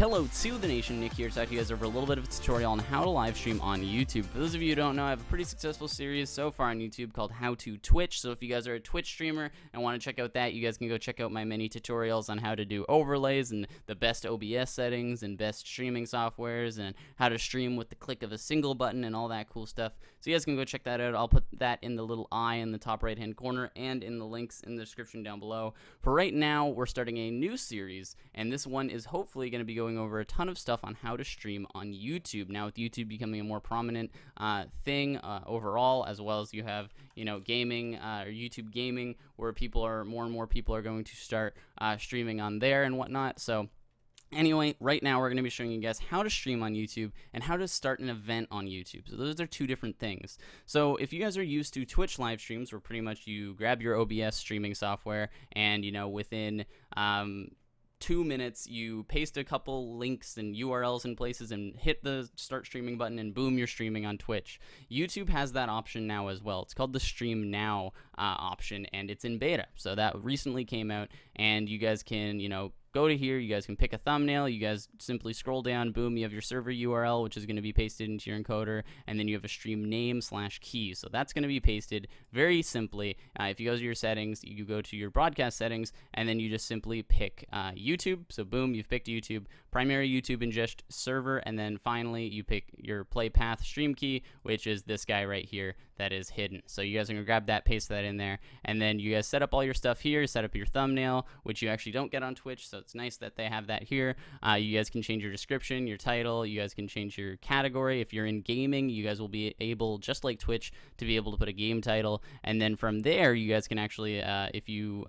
Hello to the nation, Nick here, so you guys over a little bit of a tutorial on how to live stream on YouTube. For those of you who don't know, I have a pretty successful series so far on YouTube called How to Twitch, so if you guys are a Twitch streamer and want to check out that, you guys can go check out my mini tutorials on how to do overlays and the best OBS settings and best streaming softwares and how to stream with the click of a single button and all that cool stuff. So you guys can go check that out. I'll put that in the little eye in the top right hand corner and in the links in the description down below. For right now, we're starting a new series, and this one is hopefully going to be going over a ton of stuff on how to stream on YouTube. Now with YouTube becoming a more prominent thing overall, as well as you have, you know, gaming or YouTube gaming, where people are more and more people are going to start streaming on there and whatnot. So anyway, right now we're going to be showing you guys how to stream on YouTube and how to start an event on YouTube. So those are two different things. So if you guys are used to Twitch live streams, where pretty much you grab your OBS streaming software and, you know, within 2 minutes, you paste a couple links and URLs in places and hit the start streaming button and boom, you're streaming on Twitch. YouTube has that option now as well. It's called the Stream Now option, and it's in beta. So that recently came out, and you guys can, you know, go to here, you guys can pick a thumbnail, you guys simply scroll down, boom, you have your server URL, which is going to be pasted into your encoder, and then you have a stream name slash key, so that's going to be pasted very simply. If you go to your settings, you go to your broadcast settings, and then you just simply pick YouTube, so boom, you've picked YouTube, primary YouTube ingest server, and then finally you pick your play path stream key, which is this guy right here that is hidden. So you guys are going to grab that, paste that in there, and then you guys set up all your stuff here, set up your thumbnail, which you actually don't get on Twitch, so it's nice that they have that here. You guys can change your description, your title, you guys can change your category. If you're in gaming, you guys will be able, just like Twitch, to be able to put a game title, and then from there you guys can actually, if you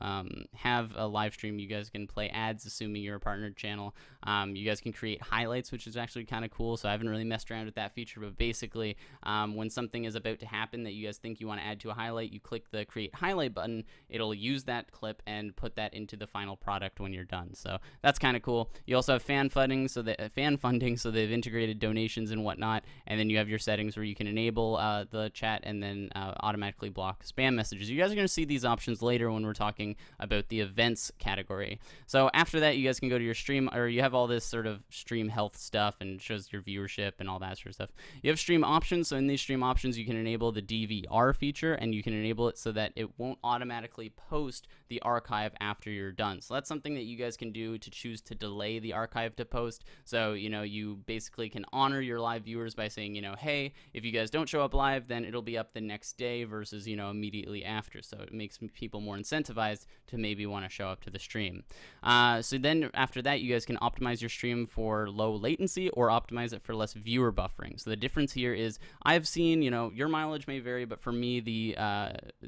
have a live stream, you guys can play ads, assuming you're a partnered channel. You guys can create highlights, which is actually kind of cool, so I haven't really messed around with that feature, but basically when something is about to happen that you guys think you want to add to a highlight, you click the create highlight button, it'll use that clip and put that into the final product when you're done. So that's kind of cool. You also have fan funding, so that they've integrated donations and whatnot, and then you have your settings where you can enable the chat and then automatically block spam messages. You guys are going to see these options later when we're talking about the events category. So after that, you guys can go to your stream, or you have all this sort of stream health stuff and shows your viewership and all that sort of stuff. You have stream options, so in these stream options you can enable the DVR feature, and you can enable it so that it won't automatically post the archive after you're done. So that's something that you guys can do to choose to delay the archive to post. So, you know, you basically can honor your live viewers by saying, you know, hey, if you guys don't show up live, then it'll be up the next day versus, you know, immediately after. So it makes people more incentivized to maybe want to show up to the stream. So then after that, you guys can optimize your stream for low latency or optimize it for less viewer buffering. So the difference here is, I've seen, you know, your mileage may vary, but for me, the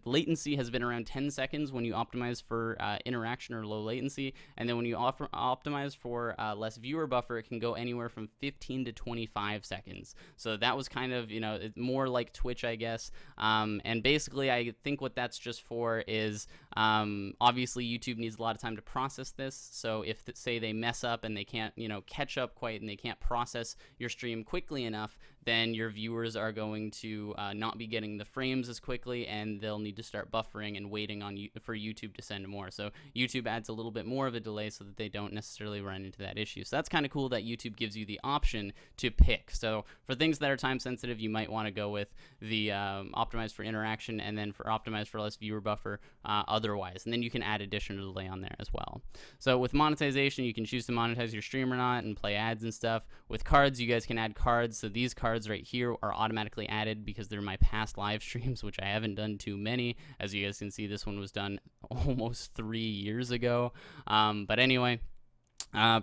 latency has been around 10 seconds when you optimize for interaction or low latency. And then when you optimize for less viewer buffer, it can go anywhere from 15 to 25 seconds. So that was kind of, you know, more like Twitch, I guess. And basically, I think what that's just for is, obviously YouTube needs a lot of time to process this. So if, say, they mess up and they can't, you know, catch up quite, and they can't process your stream quickly enough, then your viewers are going to not be getting the frames as quickly, and they'll need to start buffering and waiting on for YouTube to send more. So YouTube adds a little bit more of a delay so that they don't necessarily run into that issue. So that's kind of cool that YouTube gives you the option to pick. So for things that are time sensitive, you might want to go with the optimized for interaction, and then for optimized for less viewer buffer otherwise. And then you can add additional delay on there as well. So with monetization, you can choose to monetize your stream or not and play ads and stuff. With cards, you guys can add cards. So these cards right here are automatically added because they're my past live streams, which I haven't done too many. As you guys can see, this one was done almost 3 years ago. But anyway,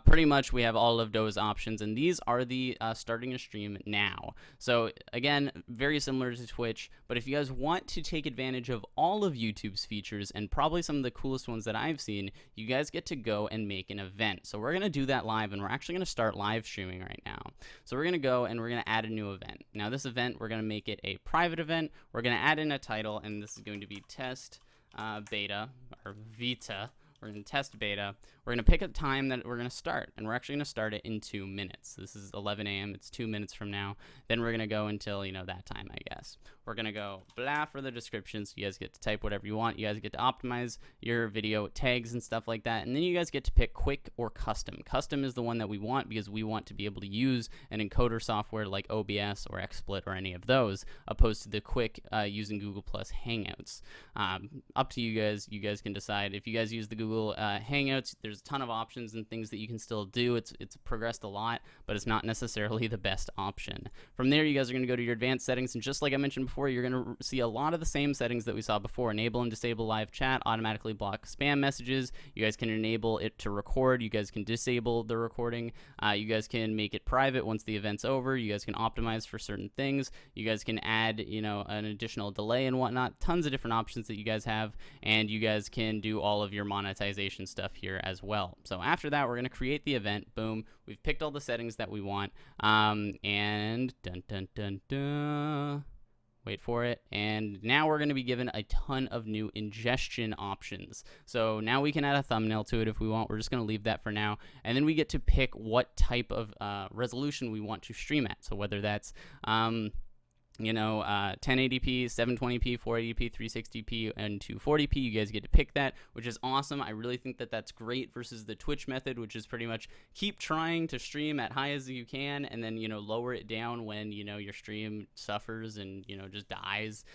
pretty much we have all of those options, and these are the starting a stream now. So again, very similar to Twitch, but if you guys want to take advantage of all of YouTube's features and probably some of the coolest ones that I've seen, you guys get to go and make an event. So we're going to do that live, and we're actually going to start live streaming right now. So we're going to go and we're going to add a new event. Now this event, we're going to make it a private event. We're going to add in a title, and this is going to be test beta, or Vita. We're going to test beta. We're going to pick a time that we're going to start, and we're actually going to start it in 2 minutes. This is 11 a.m. It's 2 minutes from now. Then we're going to go until, you know, that time, I guess. We're going to go blah for the description, so you guys get to type whatever you want. You guys get to optimize your video tags and stuff like that. And then you guys get to pick quick or custom. Custom is the one that we want because we want to be able to use an encoder software like OBS or XSplit or any of those, opposed to the quick using Google Plus Hangouts. Up to you guys. You guys can decide. If you guys use the Google Hangouts, there's a ton of options and things that you can still do. It's progressed a lot, but it's not necessarily the best option. From there, you guys are going to go to your advanced settings, and just like I mentioned before, you're going to see a lot of the same settings that we saw before. Enable and disable live chat, automatically block spam messages. You guys can enable it to record. You guys can disable the recording. You guys can make it private once the event's over. You guys can optimize for certain things. You guys can add, you know, an additional delay and whatnot. Tons of different options that you guys have, and you guys can do all of your monetization stuff here as well. So after that, we're going to create the event. Boom. We've picked all the settings that we want. And dun dun dun dun. Wait for it. And now we're going to be given a ton of new ingestion options. So now we can add a thumbnail to it if we want. We're just going to leave that for now. And then we get to pick what type of resolution we want to stream at. So whether that's, 1080p, 720p, 480p, 360p, and 240p. You guys get to pick that, which is awesome. I really think that that's great versus the Twitch method, which is pretty much keep trying to stream at high as you can, and then, you know, lower it down when, you know, your stream suffers and, you know, just dies.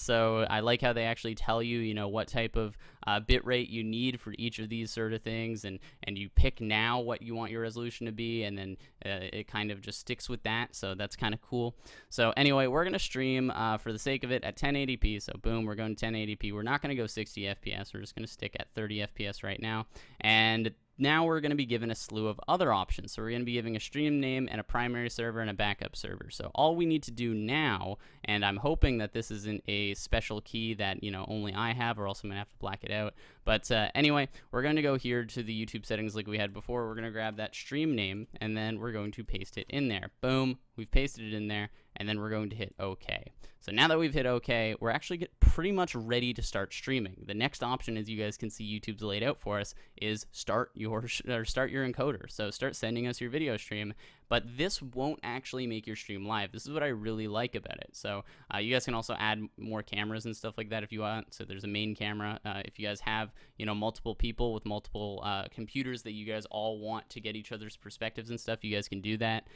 So I like how they actually tell you, you know, what type of bitrate you need for each of these sort of things, and you pick now what you want your resolution to be, and then it kind of just sticks with that. So that's kind of cool. So anyway, we're going to stream for the sake of it at 1080p. So boom, we're going to 1080p. We're not going to go 60 FPS. We're just going to stick at 30 FPS right now. And now we're going to be given a slew of other options. So we're going to be giving a stream name and a primary server and a backup server. So all we need to do now, and I'm hoping that this isn't a special key that, you know, only I have, or else I'm going to have to black it out. But anyway, we're going to go here to the YouTube settings like we had before. We're going to grab that stream name, and then we're going to paste it in there. Boom. We've pasted it in there, and then we're going to hit OK. So now that we've hit OK, we're actually pretty much ready to start streaming. The next option, as you guys can see YouTube's laid out for us, is start your encoder. So start sending us your video stream, but this won't actually make your stream live. This is what I really like about it. So you guys can also add more cameras and stuff like that if you want. So there's a main camera. If you guys have, you know, multiple people with multiple computers that you guys all want to get each other's perspectives and stuff, you guys can do that.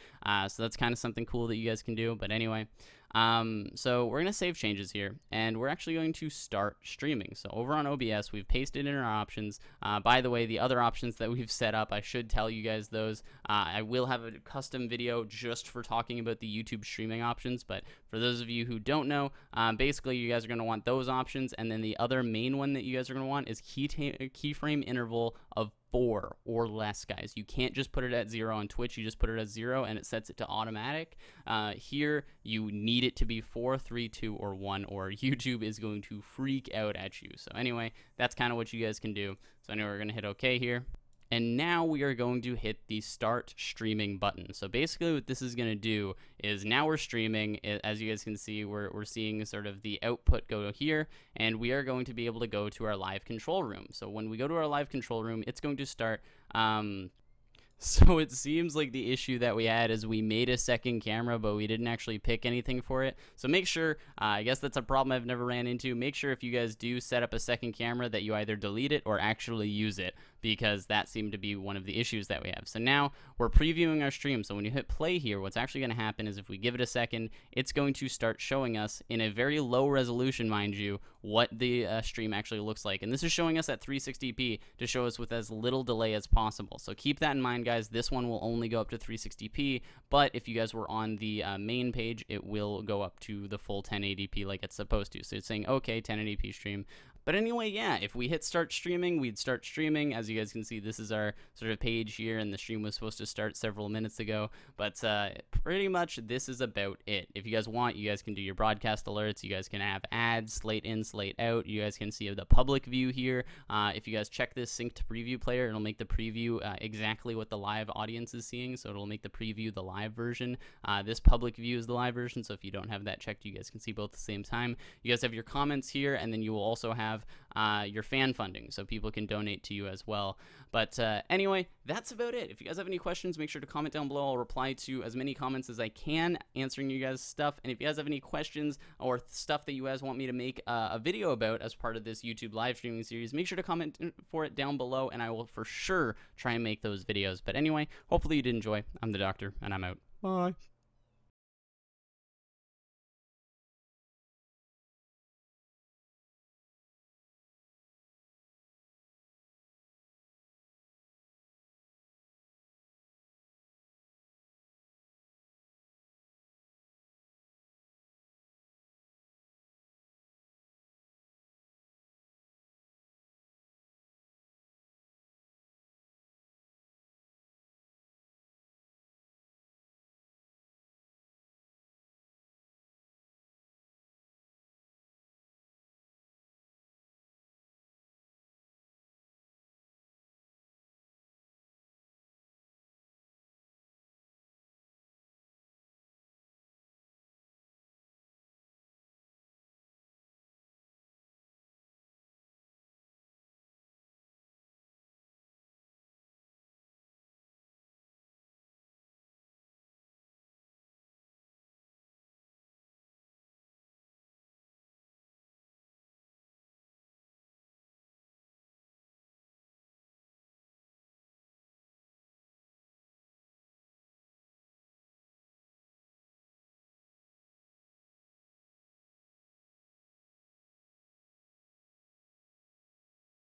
So that's kind of something cool that you guys can do. But anyway, so we're going to save changes here, and we're actually going to start streaming. So over on OBS, we've pasted in our options. By the way, the other options that we've set up, I should tell you guys those. I will have a custom video just for talking about the YouTube streaming options, but for those of you who don't know, basically you guys are going to want those options, and then the other main one that you guys are going to want is keyframe interval of 4 or less, guys. You can't just put it at 0 on Twitch. You just put it at 0 and it sets it to automatic. Here, you need it to be 4, 3, 2, or 1, or YouTube is going to freak out at you. So anyway, that's kind of what you guys can do. So anyway, we're going to hit OK here. And now we are going to hit the start streaming button. So basically what this is going to do is now we're streaming. As you guys can see, we're seeing sort of the output go here, and we are going to be able to go to our live control room. So when we go to our live control room, it's going to start... So it seems like the issue that we had is we made a second camera, but we didn't actually pick anything for it. So make sure, I guess that's a problem I've never ran into. Make sure if you guys do set up a second camera that you either delete it or actually use it, because that seemed to be one of the issues that we have. So now we're previewing our stream. So when you hit play here, what's actually going to happen is if we give it a second, it's going to start showing us in a very low resolution, mind you, what the stream actually looks like. And this is showing us at 360p to show us with as little delay as possible. So keep that in mind, guys. This one will only go up to 360p, but if you guys were on the main page, it will go up to the full 1080p like it's supposed to. So it's saying, okay, 1080p stream. But anyway, yeah, if we hit start streaming, we'd start streaming. As you guys can see, this is our sort of page here, and the stream was supposed to start several minutes ago. But pretty much this is about it. If you guys want, you guys can do your broadcast alerts. You guys can have ads, slate in, slate out. You guys can see the public view here. If you guys check this sync to preview player, it'll make the preview exactly what the live audience is seeing. So it'll make the preview the live version. This public view is the live version. So if you don't have that checked, you guys can see both at the same time. You guys have your comments here, and then you will also have have your fan funding, so people can donate to you as well. But anyway, that's about it. If you guys have any questions, make sure to comment down below. I'll reply to as many comments as I can, answering you guys' stuff. And if you guys have any questions or stuff that you guys want me to make a video about as part of this YouTube live streaming series, make sure to comment for it down below, and I will for sure try and make those videos. But anyway, hopefully you did enjoy. I'm the Doctor, and I'm out. Bye.